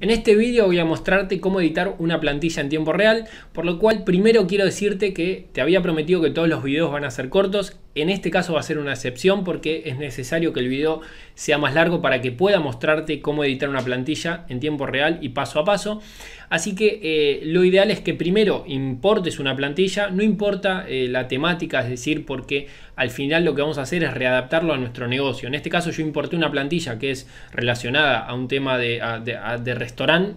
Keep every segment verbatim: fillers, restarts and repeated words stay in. En este vídeo voy a mostrarte cómo editar una plantilla en tiempo real, por lo cual primero quiero decirte que te había prometido que todos los videos van a ser cortos. En este caso va a ser una excepción porque es necesario que el video sea más largo para que pueda mostrarte cómo editar una plantilla en tiempo real y paso a paso. Así que eh, lo ideal es que primero importes una plantilla, no importa eh, la temática, es decir, porque al final lo que vamos a hacer es readaptarlo a nuestro negocio. En este caso yo importé una plantilla que es relacionada a un tema de, a, de, a, de restaurante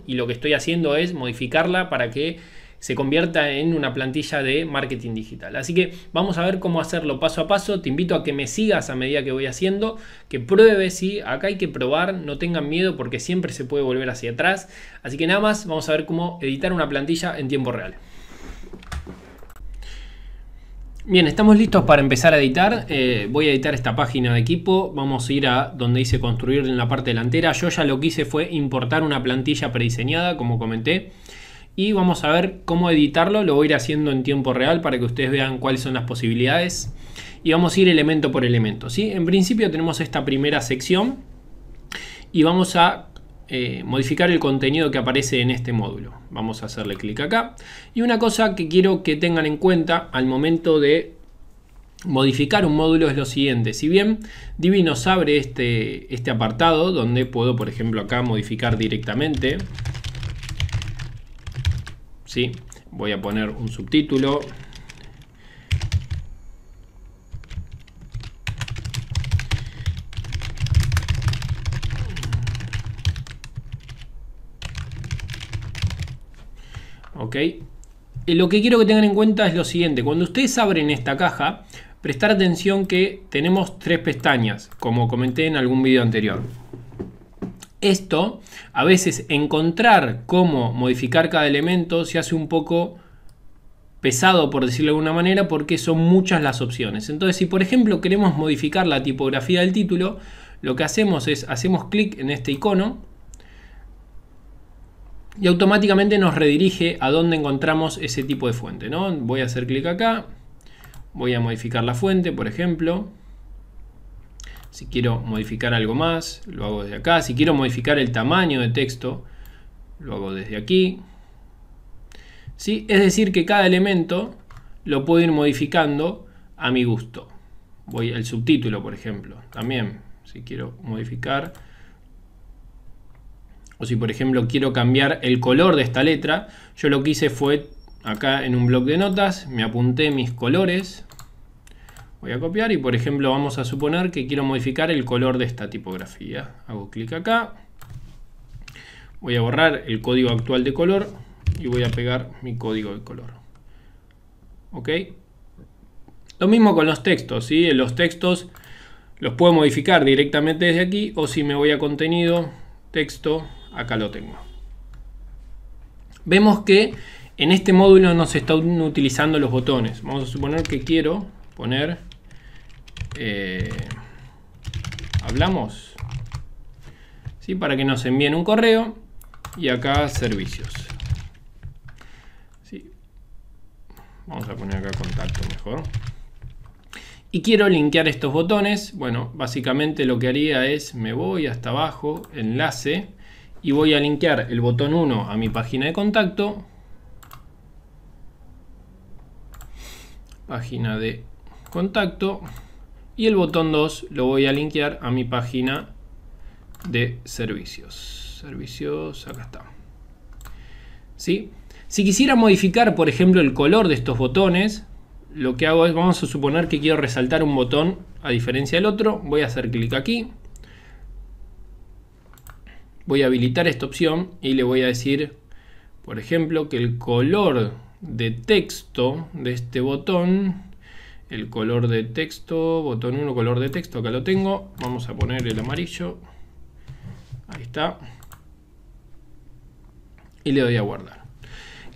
y lo que estoy haciendo es modificarla para que se convierta en una plantilla de marketing digital. Así que vamos a ver cómo hacerlo paso a paso. Te invito a que me sigas a medida que voy haciendo, que pruebes, ¿sí? Acá hay que probar, no tengan miedo porque siempre se puede volver hacia atrás. Así que nada más, vamos a ver cómo editar una plantilla en tiempo real. Bien, estamos listos para empezar a editar. Eh, voy a editar esta página de equipo. Vamos a ir a donde dice construir en la parte delantera. Yo ya lo que hice fue importar una plantilla prediseñada, como comenté. Y vamos a ver cómo editarlo. Lo voy a ir haciendo en tiempo real para que ustedes vean cuáles son las posibilidades. Y vamos a ir elemento por elemento, ¿sí? En principio tenemos esta primera sección. Y vamos a Eh, modificar el contenido que aparece en este módulo. Vamos a hacerle clic acá. Y una cosa que quiero que tengan en cuenta al momento de modificar un módulo es lo siguiente. Si bien Divi nos abre este, este apartado donde puedo, por ejemplo, acá modificar directamente. ¿Sí? Voy a poner un subtítulo. Ok, lo que quiero que tengan en cuenta es lo siguiente: cuando ustedes abren esta caja, prestar atención que tenemos tres pestañas, como comenté en algún video anterior. Esto, a veces encontrar cómo modificar cada elemento se hace un poco pesado, por decirlo de alguna manera, porque son muchas las opciones. Entonces, si por ejemplo queremos modificar la tipografía del título, lo que hacemos es, hacemos clic en este icono, y automáticamente nos redirige a donde encontramos ese tipo de fuente, ¿no? Voy a hacer clic acá. Voy a modificar la fuente, por ejemplo. Si quiero modificar algo más, lo hago desde acá. Si quiero modificar el tamaño de texto, lo hago desde aquí. ¿Sí? Es decir, que cada elemento lo puedo ir modificando a mi gusto. Voy al subtítulo, por ejemplo. También, si quiero modificar. O si por ejemplo quiero cambiar el color de esta letra, yo lo que hice fue acá en un bloc de notas, me apunté mis colores, voy a copiar y por ejemplo vamos a suponer que quiero modificar el color de esta tipografía. Hago clic acá, voy a borrar el código actual de color y voy a pegar mi código de color. Ok, lo mismo con los textos, ¿sí? Los textos los puedo modificar directamente desde aquí o si me voy a contenido, texto. Acá lo tengo. Vemos que en este módulo no se están utilizando los botones. Vamos a suponer que quiero poner eh, hablamos, ¿sí? Para que nos envíen un correo y acá servicios, ¿sí? Vamos a poner acá contacto mejor. Y quiero linkear estos botones. Bueno, básicamente lo que haría es me voy hasta abajo, enlace. Y voy a linkear el botón uno a mi página de contacto. Página de contacto. Y el botón dos lo voy a linkear a mi página de servicios. Servicios, acá está. ¿Sí? Si quisiera modificar, por ejemplo, el color de estos botones, lo que hago es, vamos a suponer que quiero resaltar un botón a diferencia del otro. Voy a hacer clic aquí. Voy a habilitar esta opción y le voy a decir, por ejemplo, que el color de texto de este botón, el color de texto, botón uno, color de texto, acá lo tengo. Vamos a poner el amarillo. Ahí está. Y le doy a guardar.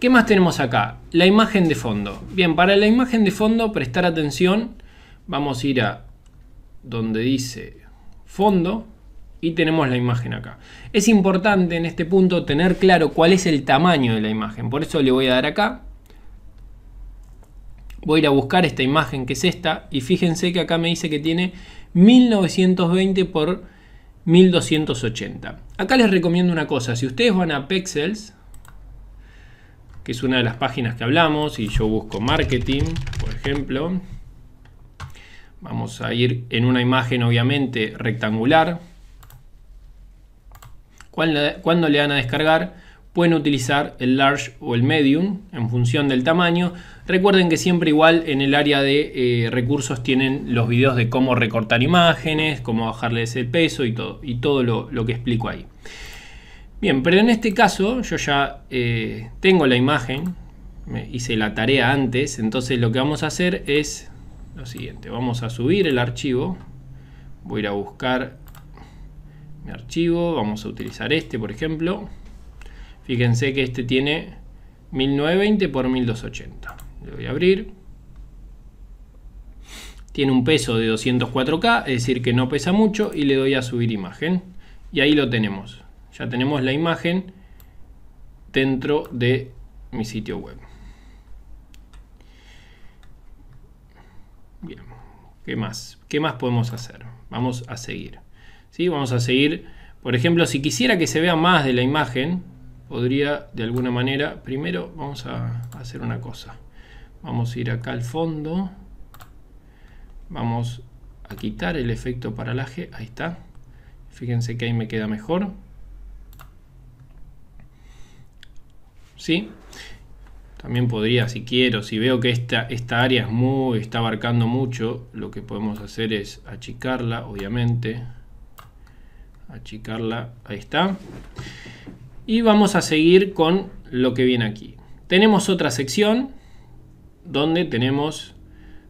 ¿Qué más tenemos acá? La imagen de fondo. Bien, para la imagen de fondo, prestar atención. Vamos a ir a donde dice fondo. Y tenemos la imagen acá. Es importante en este punto tener claro cuál es el tamaño de la imagen. Por eso le voy a dar acá. Voy a ir a buscar esta imagen que es esta. Y fíjense que acá me dice que tiene mil novecientos veinte por mil doscientos ochenta. Acá les recomiendo una cosa. Si ustedes van a Pexels, que es una de las páginas que hablamos, y yo busco marketing, por ejemplo, vamos a ir en una imagen obviamente rectangular. Cuando le dan a descargar, pueden utilizar el large o el medium en función del tamaño. Recuerden que siempre igual en el área de eh, recursos tienen los videos de cómo recortar imágenes, cómo bajarles el peso y todo, y todo lo, lo que explico ahí. Bien, pero en este caso yo ya eh, tengo la imagen, me hice la tarea antes, entonces lo que vamos a hacer es lo siguiente. Vamos a subir el archivo, voy a ir a buscar mi archivo, vamos a utilizar este por ejemplo. Fíjense que este tiene mil novecientos veinte por mil doscientos ochenta. Le voy a abrir. Tiene un peso de doscientos cuatro K, es decir que no pesa mucho, y le doy a subir imagen. Y ahí lo tenemos. Ya tenemos la imagen dentro de mi sitio web. Bien, ¿qué más? ¿Qué más podemos hacer? Vamos a seguir. ¿Sí? Vamos a seguir. Por ejemplo, si quisiera que se vea más de la imagen, podría de alguna manera, primero vamos a hacer una cosa, vamos a ir acá al fondo, vamos a quitar el efecto paralaje, ahí está, fíjense que ahí me queda mejor, ¿sí? También podría, si quiero, si veo que esta, esta área es muy, está abarcando mucho, lo que podemos hacer es achicarla, obviamente, achicarla, ahí está. Y vamos a seguir con lo que viene aquí. Tenemos otra sección donde tenemos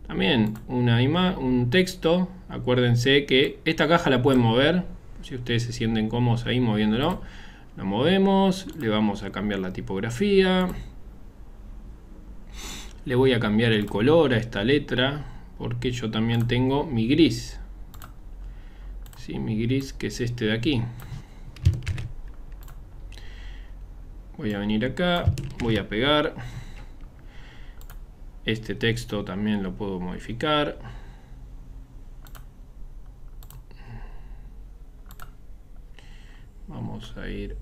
también una ima un texto. Acuérdense que esta caja la pueden mover. Si ustedes se sienten cómodos ahí moviéndolo, lo movemos. Le vamos a cambiar la tipografía. Le voy a cambiar el color a esta letra porque yo también tengo mi gris. Sí, mi gris que es este de aquí. Voy a venir acá, voy a pegar. Este texto también lo puedo modificar. Vamos a ir,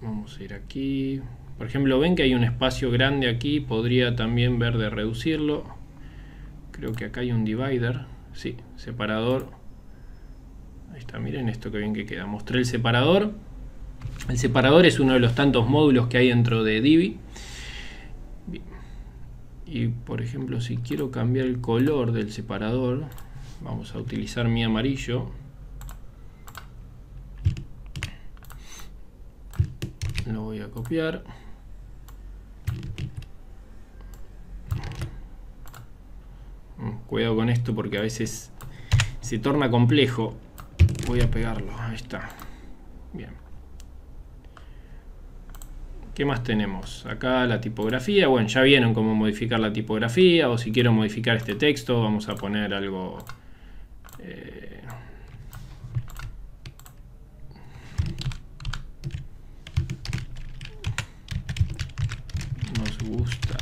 vamos a ir aquí. Por ejemplo, ven que hay un espacio grande aquí. Podría también ver de reducirlo. Creo que acá hay un divider. Sí, separador. Ahí está, miren esto que bien que queda. Mostré el separador. El separador es uno de los tantos módulos que hay dentro de Divi. Bien. Y por ejemplo, si quiero cambiar el color del separador, vamos a utilizar mi amarillo. Lo voy a copiar. Cuidado con esto porque a veces se torna complejo. Voy a pegarlo. Ahí está. Bien. ¿Qué más tenemos? Acá la tipografía. Bueno, ya vieron cómo modificar la tipografía. O si quiero modificar este texto, vamos a poner algo... Eh, nos gusta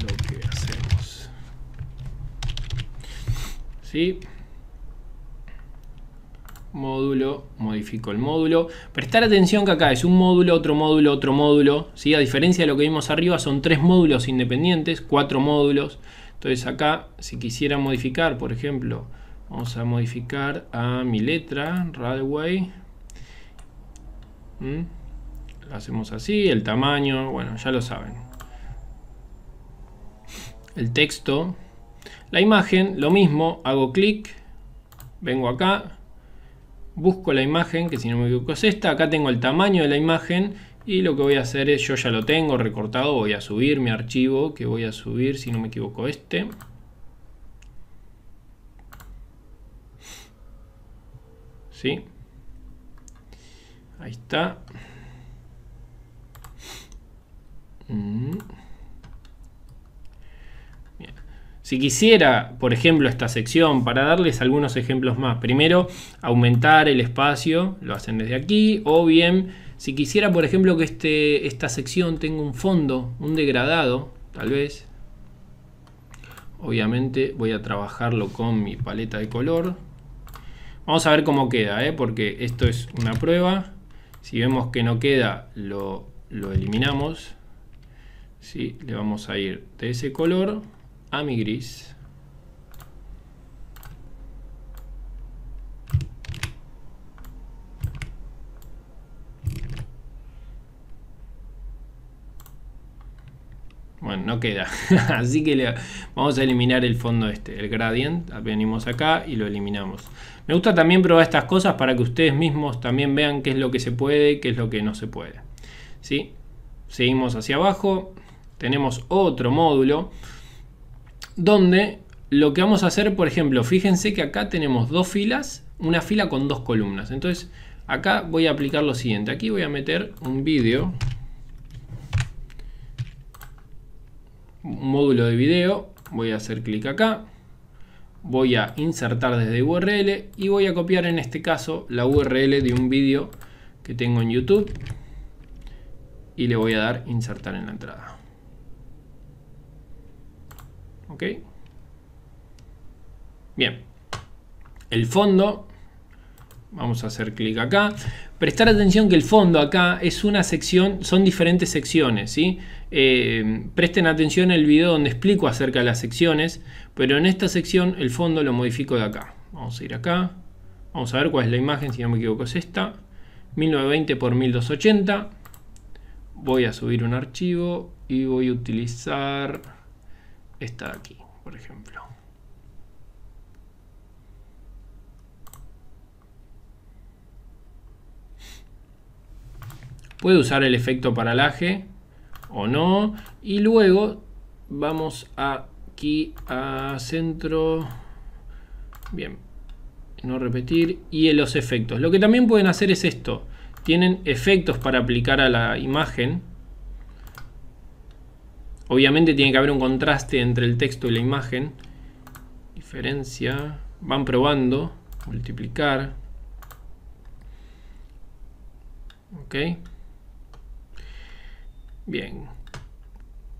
lo que hacemos. ¿Sí? Módulo, modifico el módulo. Prestar atención que acá es un módulo, otro módulo, otro módulo, ¿sí? A diferencia de lo que vimos arriba, son tres módulos independientes, cuatro módulos. Entonces acá, si quisiera modificar, por ejemplo, vamos a modificar a mi letra, Railway. ¿Mm? Lo hacemos así, el tamaño, bueno, ya lo saben. El texto. La imagen, lo mismo, hago clic, vengo acá. Busco la imagen, que si no me equivoco es esta. Acá tengo el tamaño de la imagen y lo que voy a hacer es, yo ya lo tengo recortado, voy a subir mi archivo, que voy a subir, si no me equivoco, este. ¿Sí? Ahí está. Mm. Si quisiera, por ejemplo, esta sección, para darles algunos ejemplos más. Primero, aumentar el espacio, lo hacen desde aquí. O bien, si quisiera, por ejemplo, que este, esta sección tenga un fondo, un degradado, tal vez. Obviamente voy a trabajarlo con mi paleta de color. Vamos a ver cómo queda, ¿eh? Porque esto es una prueba. Si vemos que no queda, lo, lo eliminamos. ¿Sí? Le vamos a ir de ese color a mi gris. Bueno, no queda. Así que le vamos a eliminar el fondo este, el gradient. Venimos acá y lo eliminamos. Me gusta también probar estas cosas para que ustedes mismos también vean qué es lo que se puede, qué es lo que no se puede. ¿Sí? Seguimos hacia abajo. Tenemos otro módulo donde lo que vamos a hacer, por ejemplo, fíjense que acá tenemos dos filas, una fila con dos columnas. Entonces, acá voy a aplicar lo siguiente. Aquí voy a meter un vídeo. Un módulo de video, voy a hacer clic acá, voy a insertar desde U R L y voy a copiar en este caso la U R L de un vídeo que tengo en YouTube y le voy a dar insertar en la entrada. Ok, bien, el fondo, vamos a hacer clic acá. Prestar atención que el fondo acá es una sección, son diferentes secciones, ¿sí? Eh, presten atención al video donde explico acerca de las secciones, pero en esta sección el fondo lo modifico de acá. Vamos a ir acá, vamos a ver cuál es la imagen, si no me equivoco es esta, mil novecientos veinte por mil doscientos ochenta. Voy a subir un archivo y voy a utilizar esta de aquí, por ejemplo. Puede usar el efecto paralaje o no. Y luego vamos aquí a centro. Bien. No repetir. Y en los efectos. Lo que también pueden hacer es esto. Tienen efectos para aplicar a la imagen. Obviamente tiene que haber un contraste entre el texto y la imagen. Diferencia. Van probando. Multiplicar. Ok. Bien,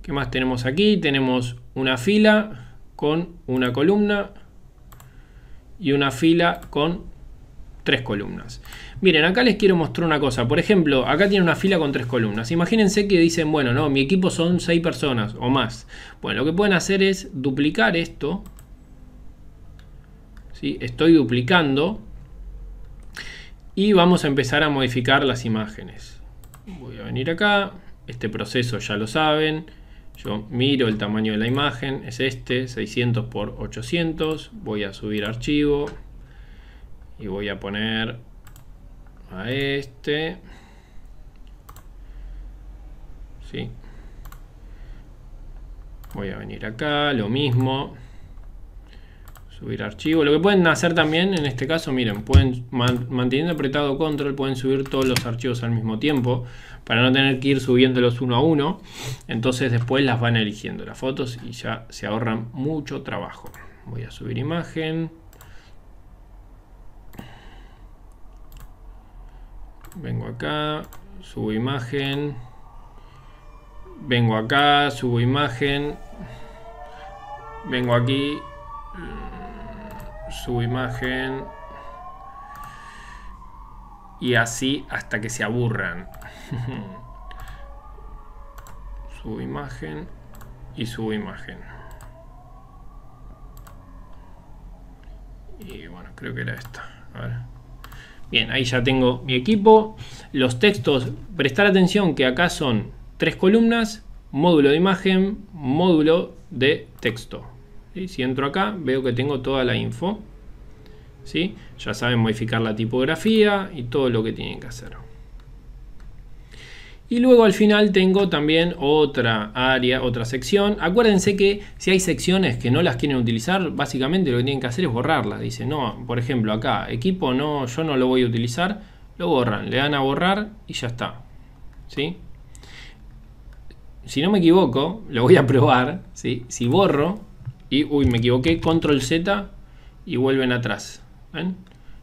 ¿qué más tenemos aquí? Tenemos una fila con una columna y una fila con tres columnas. Miren, acá les quiero mostrar una cosa. Por ejemplo, acá tiene una fila con tres columnas. Imagínense que dicen, bueno, no, mi equipo son seis personas o más. Bueno, lo que pueden hacer es duplicar esto. ¿Sí? Estoy duplicando. Y vamos a empezar a modificar las imágenes. Voy a venir acá. Este proceso ya lo saben, yo miro el tamaño de la imagen, es este, seiscientos por ochocientos, voy a subir archivo y voy a poner a este, ¿sí? Voy a venir acá, lo mismo, subir archivo. Lo que pueden hacer también en este caso, miren, pueden manteniendo apretado control, pueden subir todos los archivos al mismo tiempo para no tener que ir subiéndolos uno a uno. Entonces después las van eligiendo las fotos y ya se ahorran mucho trabajo. Voy a subir imagen. Vengo acá, subo imagen. Vengo acá, subo imagen. Vengo aquí. Subo imagen y así hasta que se aburran. Subo imagen y subo imagen y bueno, creo que era esta. A ver. Bien, ahí ya tengo mi equipo, los textos. Prestar atención que acá son tres columnas, módulo de imagen, módulo de texto. ¿Sí? Si entro acá veo que tengo toda la info, ¿sí? Ya saben modificar la tipografía y todo lo que tienen que hacer. Y luego al final tengo también otra área, otra sección. Acuérdense que si hay secciones que no las quieren utilizar, básicamente lo que tienen que hacer es borrarlas. Dicen, no, por ejemplo acá, equipo no, yo no lo voy a utilizar, lo borran, le dan a borrar y ya está, ¿sí? Si no me equivoco, lo voy a probar, ¿sí? Si borro y, uy, me equivoqué, control Z y vuelven atrás. ¿Ven?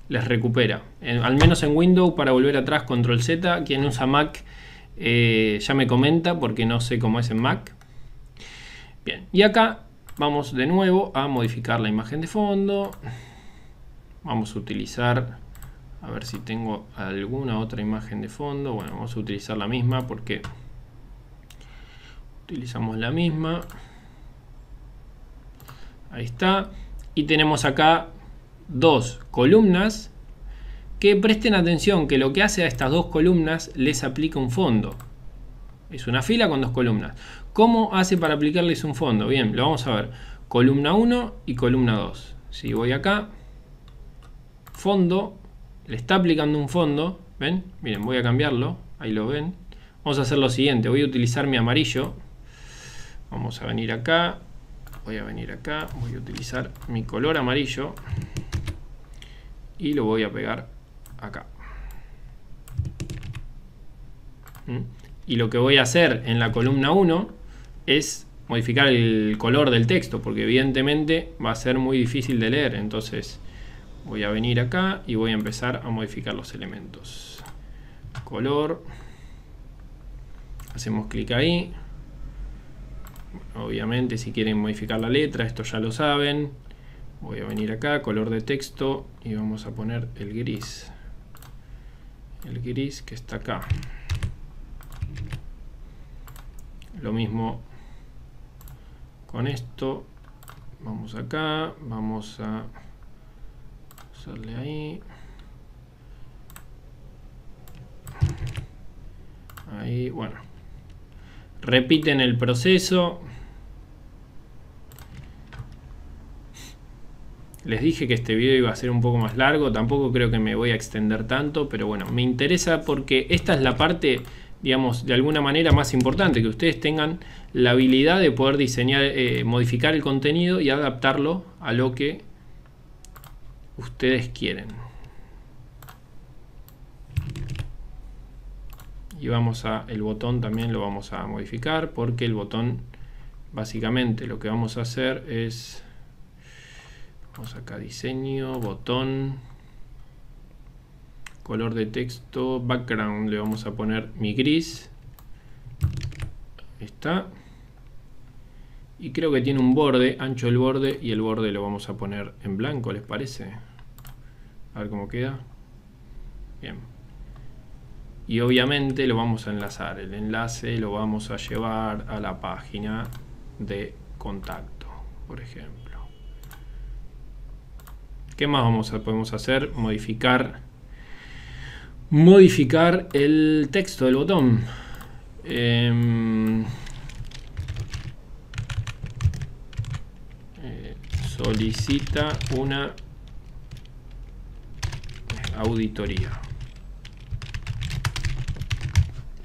Les recupera. En, al menos en Windows, para volver atrás, control Z. Quien usa Mac eh, ya me comenta porque no sé cómo es en Mac. Bien, y acá vamos de nuevo a modificar la imagen de fondo. vamos a utilizar, a ver si tengo alguna otra imagen de fondo. Bueno, vamos a utilizar la misma porque utilizamos la misma. Ahí está. Y tenemos acá dos columnas que presten atención que lo que hace a estas dos columnas les aplica un fondo. Es una fila con dos columnas. ¿Cómo hace para aplicarles un fondo? Bien, lo vamos a ver. Columna uno y columna dos. Si voy acá, fondo, le está aplicando un fondo. ¿Ven? Miren, voy a cambiarlo. Ahí lo ven. Vamos a hacer lo siguiente. Voy a utilizar mi amarillo. Vamos a venir acá. Voy a venir acá. Voy a utilizar mi color amarillo. Y lo voy a pegar acá. ¿Mm? Y lo que voy a hacer en la columna uno es modificar el color del texto, porque evidentemente va a ser muy difícil de leer. Entonces voy a venir acá y voy a empezar a modificar los elementos. Color. Hacemos clic ahí. Bueno, obviamente si quieren modificar la letra, esto ya lo saben. Voy a venir acá, color de texto, y vamos a poner el gris. El gris que está acá. Lo mismo con esto. Vamos acá. Vamos a hacerle ahí. Ahí, bueno. Repiten el proceso. Les dije que este video iba a ser un poco más largo. Tampoco creo que me voy a extender tanto. Pero bueno, me interesa porque esta es la parte, digamos, de alguna manera más importante, que ustedes tengan la habilidad de poder diseñar, eh, modificar el contenido y adaptarlo a lo que ustedes quieren. Y vamos a, el botón también lo vamos a modificar, porque el botón básicamente lo que vamos a hacer es, vamos acá, diseño, botón, color de texto, background, le vamos a poner mi gris. Ahí está. Y creo que tiene un borde, ancho el borde, y el borde lo vamos a poner en blanco, ¿les parece? A ver cómo queda. Bien. Y obviamente lo vamos a enlazar. El enlace lo vamos a llevar a la página de contacto, por ejemplo. ¿Qué más vamos a, podemos hacer? Modificar... modificar el texto del botón. Eh, eh, solicita una auditoría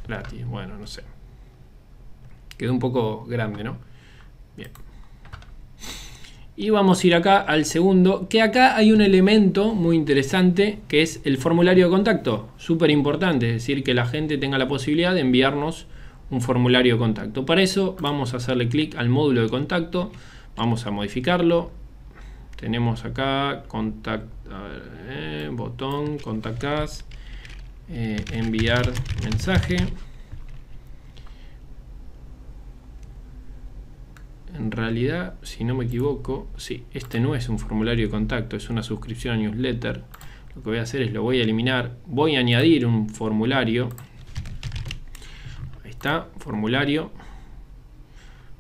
gratis. Bueno, no sé, quedó un poco grande, ¿no? Bien. Y vamos a ir acá al segundo, que acá hay un elemento muy interesante que es el formulario de contacto. Súper importante, es decir, que la gente tenga la posibilidad de enviarnos un formulario de contacto. Para eso vamos a hacerle clic al módulo de contacto, vamos a modificarlo. Tenemos acá contact, eh, botón, contactas, eh, enviar mensaje. En realidad, si no me equivoco, sí, este no es un formulario de contacto, es una suscripción a newsletter. Lo que voy a hacer es, lo voy a eliminar, voy a añadir un formulario. Ahí está, formulario.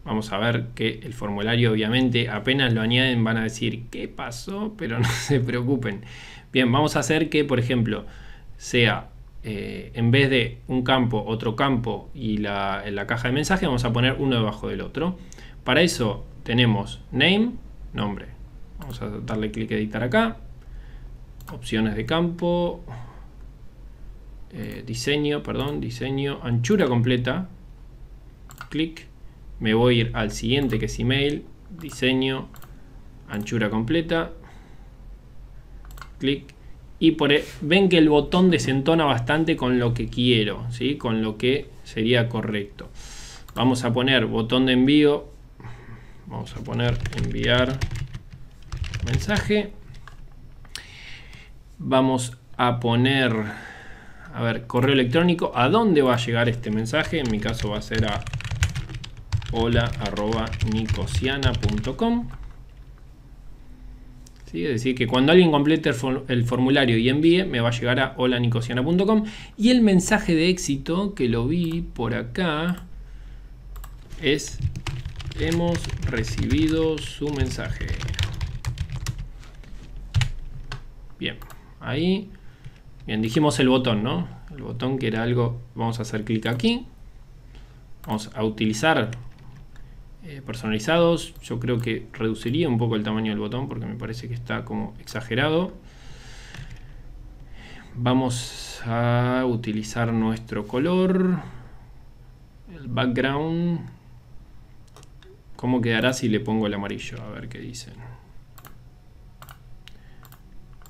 Vamos a ver que el formulario, obviamente, apenas lo añaden van a decir, ¿qué pasó? Pero no se preocupen. Bien, vamos a hacer que, por ejemplo, sea... Eh, en vez de un campo, otro campo y la, la caja de mensaje, vamos a poner uno debajo del otro. Para eso tenemos name, nombre. Vamos a darle clic a editar acá. Opciones de campo. Eh, diseño, perdón, diseño, anchura completa. Clic. Me voy a ir al siguiente que es email. Diseño, anchura completa. Clic. Y por, ven que el botón desentona bastante con lo que quiero, ¿sí? Con lo que sería correcto. Vamos a poner botón de envío. Vamos a poner enviar mensaje. Vamos a poner, a ver, correo electrónico. ¿A dónde va a llegar este mensaje? En mi caso va a ser a hola arroba nicociana punto com. ¿sí? Es decir, que cuando alguien complete el formulario y envíe, me va a llegar a hola nicociana punto com. Y el mensaje de éxito, que lo vi por acá, es: hemos recibido su mensaje. Bien, ahí. Bien, dijimos el botón, ¿no? El botón que era algo... Vamos a hacer clic aquí. Vamos a utilizar eh, personalizados. Yo creo que reduciría un poco el tamaño del botón porque me parece que está como exagerado. Vamos a utilizar nuestro color. El background. ¿Cómo quedará si le pongo el amarillo? A ver qué dicen.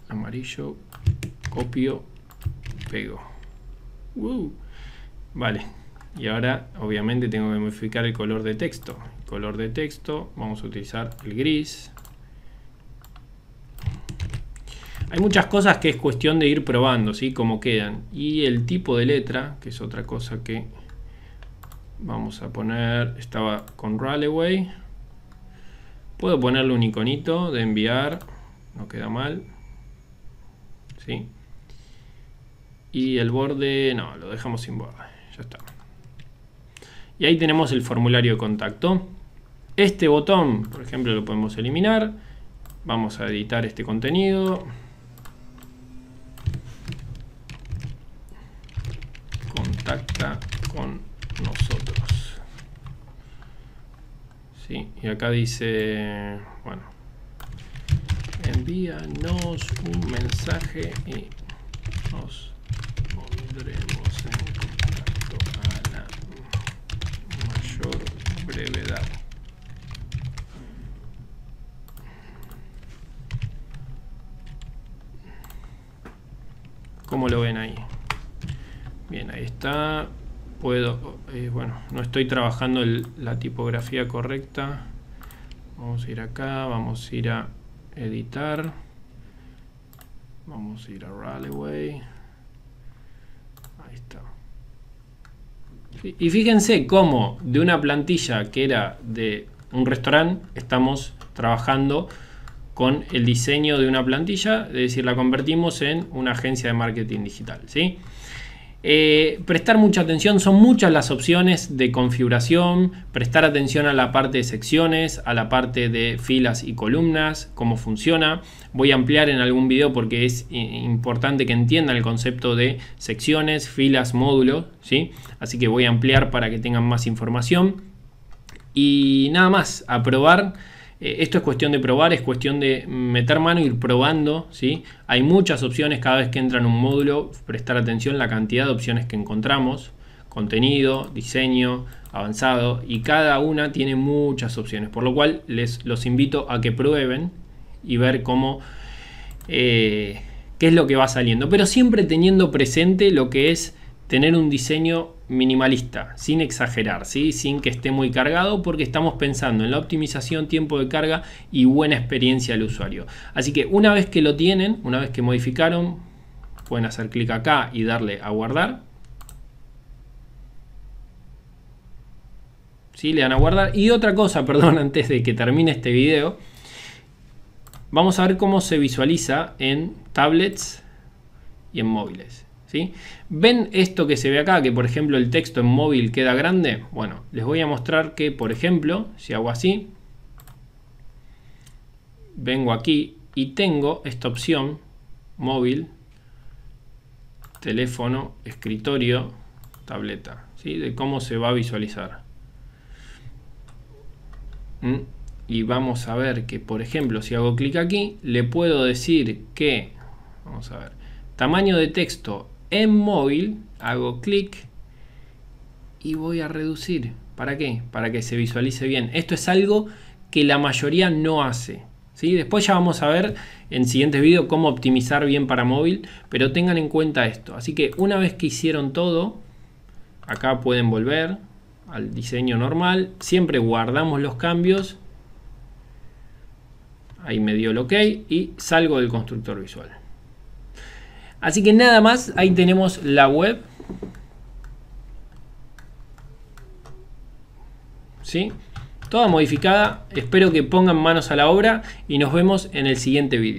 Amarillo. Copio. Pego. Uh, vale. Y ahora obviamente tengo que modificar el color de texto. El color de texto, vamos a utilizar el gris. Hay muchas cosas que es cuestión de ir probando, ¿sí? Cómo quedan. Y el tipo de letra, que es otra cosa que vamos a poner. Estaba con Rallyway. Puedo ponerle un iconito de enviar. No queda mal. ¿Sí? Y el borde, no, lo dejamos sin borde. Ya está. Y ahí tenemos el formulario de contacto. Este botón, por ejemplo, lo podemos eliminar. Vamos a editar este contenido. Contacta con nosotros. Sí, y acá dice, bueno, envíanos un mensaje y nos pondremos en brevedad. ¿Cómo lo ven ahí? Bien, ahí está. Puedo, eh, bueno, no estoy trabajando el, la tipografía correcta. Vamos a ir acá, vamos a ir a editar. Vamos a ir a Rallyway. Ahí está. Y fíjense cómo de una plantilla que era de un restaurante estamos trabajando con el diseño de una plantilla, es decir, la convertimos en una agencia de marketing digital, ¿sí? Eh, prestar mucha atención, son muchas las opciones de configuración, prestar atención a la parte de secciones, a la parte de filas y columnas, cómo funciona. Voy a ampliar en algún video porque es importante que entiendan el concepto de secciones, filas, módulos, ¿sí? Así que voy a ampliar para que tengan más información. Y nada más, a probar. Esto es cuestión de probar, es cuestión de meter mano y ir probando, ¿sí? Hay muchas opciones cada vez que entran un módulo, prestar atención a la cantidad de opciones que encontramos, contenido, diseño, avanzado, y cada una tiene muchas opciones, por lo cual les los invito a que prueben y ver cómo eh, qué es lo que va saliendo, pero siempre teniendo presente lo que es tener un diseño minimalista, sin exagerar, ¿sí? Sin que esté muy cargado, porque estamos pensando en la optimización, tiempo de carga y buena experiencia al usuario. Así que una vez que lo tienen, una vez que modificaron, pueden hacer clic acá y darle a guardar. ¿Sí? Le dan a guardar. Y otra cosa, perdón, antes de que termine este video, vamos a ver cómo se visualiza en tablets y en móviles. ¿Sí? ¿Ven esto que se ve acá? Que por ejemplo el texto en móvil queda grande. Bueno, les voy a mostrar que por ejemplo, si hago así, vengo aquí y tengo esta opción, móvil, teléfono, escritorio, tableta, ¿sí? De cómo se va a visualizar. ¿Mm? Y vamos a ver que por ejemplo, si hago clic aquí, le puedo decir que, vamos a ver, tamaño de texto en móvil, hago clic y voy a reducir. ¿Para qué? Para que se visualice bien. Esto es algo que la mayoría no hace, ¿sí? Después ya vamos a ver en siguientes videos cómo optimizar bien para móvil, pero tengan en cuenta esto. Así que una vez que hicieron todo, acá pueden volver al diseño normal. Siempre guardamos los cambios. Ahí me dio el OK y salgo del constructor visual. Así que nada más, ahí tenemos la web. ¿Sí? toda modificada. Espero que pongan manos a la obra y nos vemos en el siguiente vídeo.